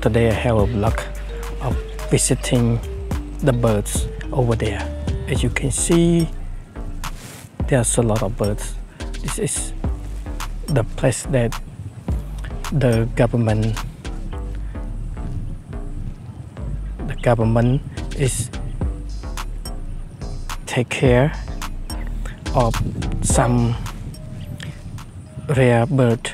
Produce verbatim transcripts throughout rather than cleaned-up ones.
Today I have a vlog of visiting the birds over there. As you can see, there's a lot of birds. This is the place that the government the government is take care of some rare bird.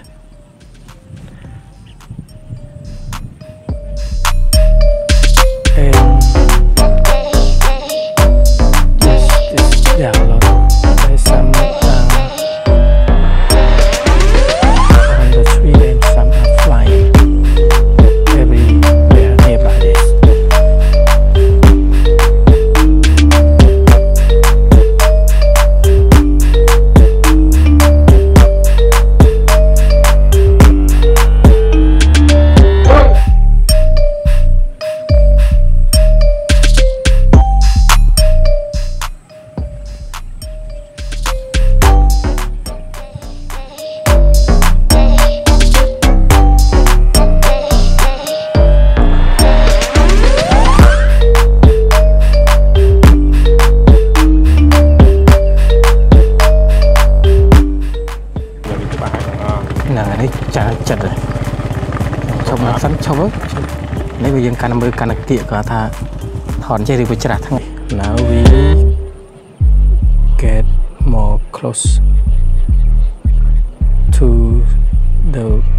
Can we connect the Gata on Jerry which rat? Now we get more close to the